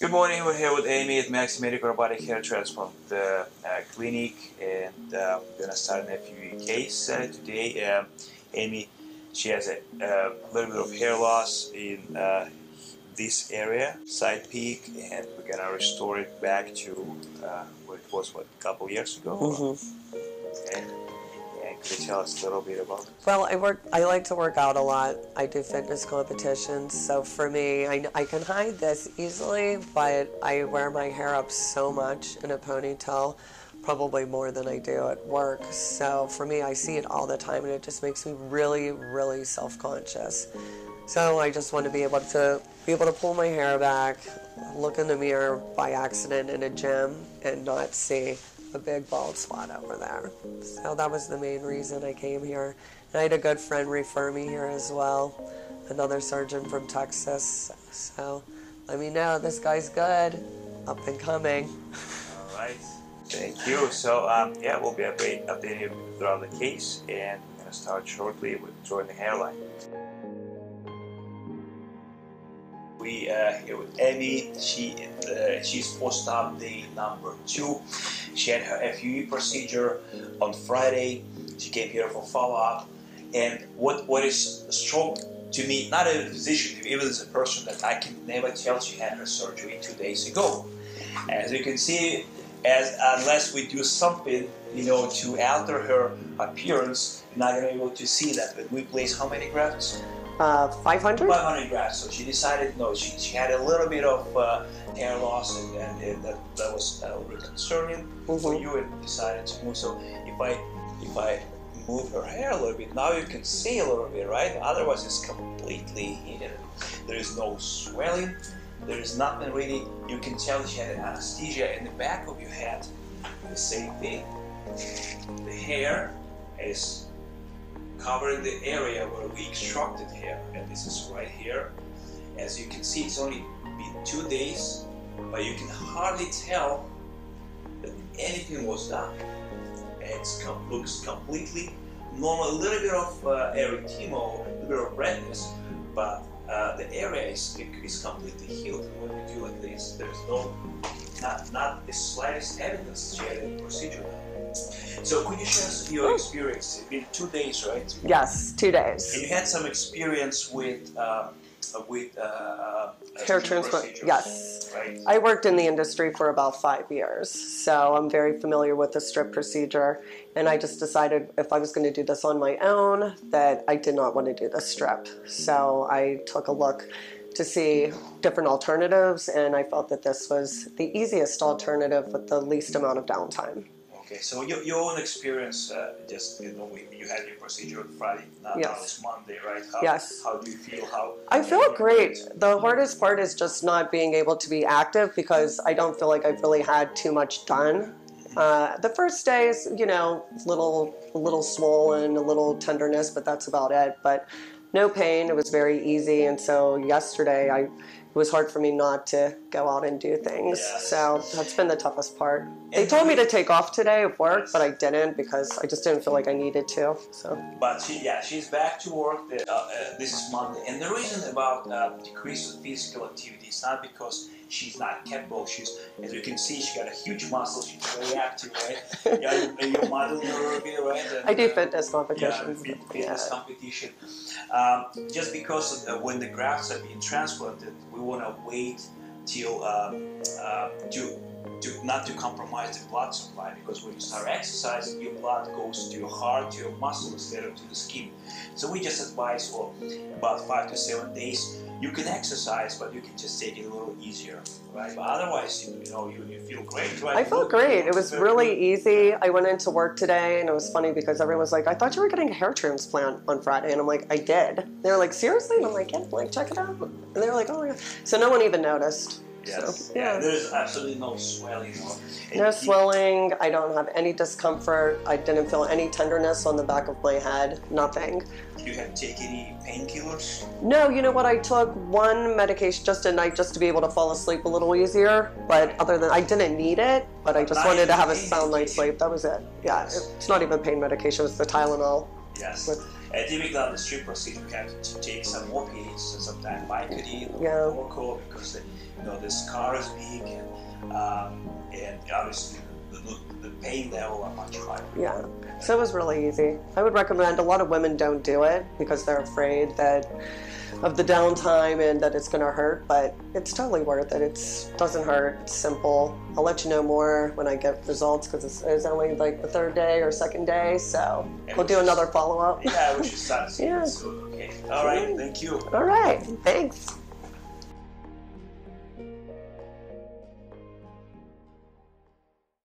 Good morning, we're here with Amy at Maximedic Robotic Hair Transplant Clinic, and we're going to start an FUE case today. Amy, she has a little bit of hair loss in this area, side peak, and we're going to restore it back to where it was, what, a couple years ago? Okay. And could you tell us a little bit about it? Well, I like to work out a lot. I do fitness competitions, so for me, I can hide this easily, but I wear my hair up so much in a ponytail, probably more than I do at work. So for me, I see it all the time, and it just makes me really, really self-conscious. So I just want to be able to pull my hair back, look in the mirror by accident in a gym, and not see a big bald spot over there. So that was the main reason I came here. And I had a good friend refer me here as well, another surgeon from Texas. So let me know, this guy's good, up and coming. All right, thank you. So yeah, we'll be updating you throughout the case, and we're gonna start shortly with drawing the hairline. We here with Amy. She's post-op day number 2. She had her FUE procedure on Friday. She came here for follow-up. And what is strong to me, not a physician, even as a person, that I can never tell she had her surgery 2 days ago. As you can see, unless we do something, you know, to alter her appearance, you're not gonna be able to see that. But we place how many grafts? 500? 500 grafts. So she decided, no, she had a little bit of hair loss, and that was a little concerning for you, and decided to move. So if I move her hair a little bit, now you can see a little bit, right? Otherwise it's completely hidden. There is no swelling. There is nothing really. You can tell she had an anesthesia in the back of your head. The same thing. The hair is covering the area where we extracted hair, and this is right here. As you can see, it's only been 2 days, but you can hardly tell that anything was done. It looks completely normal, a little bit of erythema, a little bit of redness, but the area is completely healed. And when you do like this, there's not the slightest evidence that you had any procedure. So could you share your experience? It's been 2 days, right? Yes, 2 days. And you had some experience with hair transplant. Yes, right? I worked in the industry for about 5 years, so I'm very familiar with the strip procedure. And I just decided if I was going to do this on my own, that I did not want to do the strip. So I took a look to see different alternatives, and I felt that this was the easiest alternative with the least amount of downtime. Okay, so your own experience, just, you know, you had your procedure on Friday, now it's Monday, right? How do you feel? I feel great. The hardest part is just not being able to be active, because I don't feel like I've really had too much done. The first day is, you know, a little swollen, a little tenderness, but that's about it. But no pain. It was very easy, and so yesterday it was hard for me not to go out and do things. Yes. So that's been the toughest part. They told me to take off today of work, but I didn't, because I just didn't feel like I needed to. So. But she's back to work. This is Monday, and the reason about decrease of physical activity is not because she's not capable. She's, as you can see, she got a huge muscle. She's very active, right? Yeah, you model a little bit, right? And I do fitness competitions. Yeah, fitness competition. Just because when the grafts are being transplanted, we want to wait till not to compromise the blood supply, because when you start exercising, your blood goes to your heart, to your muscle, instead of to the skin. So we just advise for about 5 to 7 days. You can exercise, but you can just take it a little easier, right? But otherwise, you know, you feel great, right? I felt great. It was really easy. I went into work today, and it was funny because everyone was like, I thought you were getting a hair transplant on Friday. And I'm like, I did. They were like, seriously? And I'm like, yeah, like, check it out. And they were like, oh my God. So no one even noticed. Yes. So, yeah, there's absolutely no swelling. No swelling. I don't have any discomfort. I didn't feel any tenderness on the back of my head. Nothing. You have taken any painkillers? No, you know what? I took one medication just at night just to be able to fall asleep a little easier. But other than, I didn't need it, but I just wanted to have a sound night's sleep. That was it. Yeah, it's not even pain medication. It's the Tylenol. Yes. Typically on the strip procedure, we have to take some more pills, sometimes Vicodin or Orco, because you know, the scar is big, and obviously the pain level are much higher. Yeah, so it was really easy. I would recommend, a lot of women don't do it because they're afraid that of the downtime and that it's going to hurt, but it's totally worth it. It doesn't hurt. It's simple. I'll let you know more when I get results because it's only like the third day or second day, so we'll do another follow-up. Yeah, which is satisfying. Yeah. Okay. All right. Thank you. All right. Thanks.